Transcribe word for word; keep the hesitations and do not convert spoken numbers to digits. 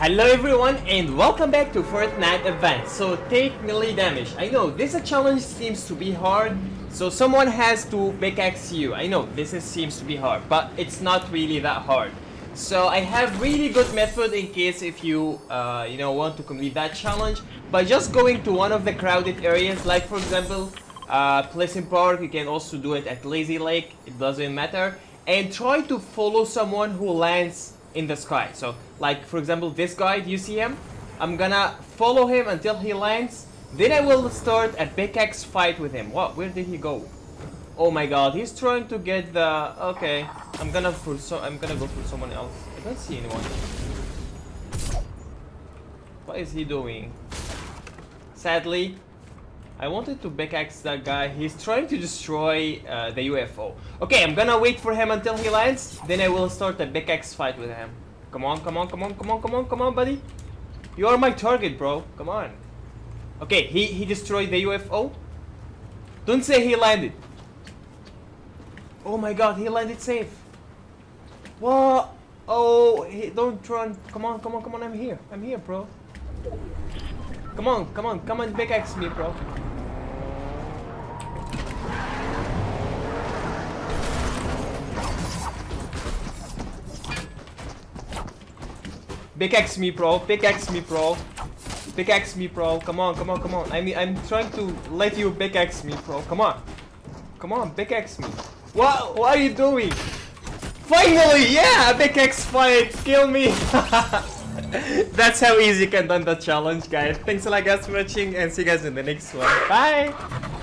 Hello everyone and welcome back to Fortnite Advanced. So take melee damage. I know this challenge seems to be hard, so someone has to pickaxe you. I know this is, seems to be hard, but it's not really that hard. So I have really good method in case if you uh, you know want to complete that challenge by just going to one of the crowded areas, like for example uh, Pleasant Park. You can also do it at Lazy Lake. It doesn't matter, and try to follow someone who lands in the sky. So like for example this guy, do you see him? I'm gonna follow him until he lands, then I will start a pickaxe fight with him. What? Where did he go? Oh my god, he's trying to get the... okay, I'm gonna for so I'm gonna go for someone else. I don't see anyone. What is he doing? Sadly I wanted to pickaxe that guy. He's trying to destroy uh, the U F O. Okay, I'm gonna wait for him until he lands, then I will start a pickaxe fight with him. Come on, come on, come on, come on, come on, come on, buddy. You are my target, bro. Come on. Okay, he, he destroyed the U F O. Don't say he landed. Oh my god, he landed safe. What? Oh, he, don't run. Come on, come on, come on. I'm here. I'm here, bro. Come on, come on, come on, pickaxe me, bro. Pickaxe me, bro. Pickaxe me, bro. Pickaxe me, bro. Come on, come on, come on. I mean, I'm trying to let you pickaxe me, bro. Come on. Come on, pickaxe me. What? What are you doing? Finally, yeah, pickaxe fight. Kill me. That's how easy you can done the challenge, guys. Thanks a lot, guys, for watching, and see you guys in the next one. Bye.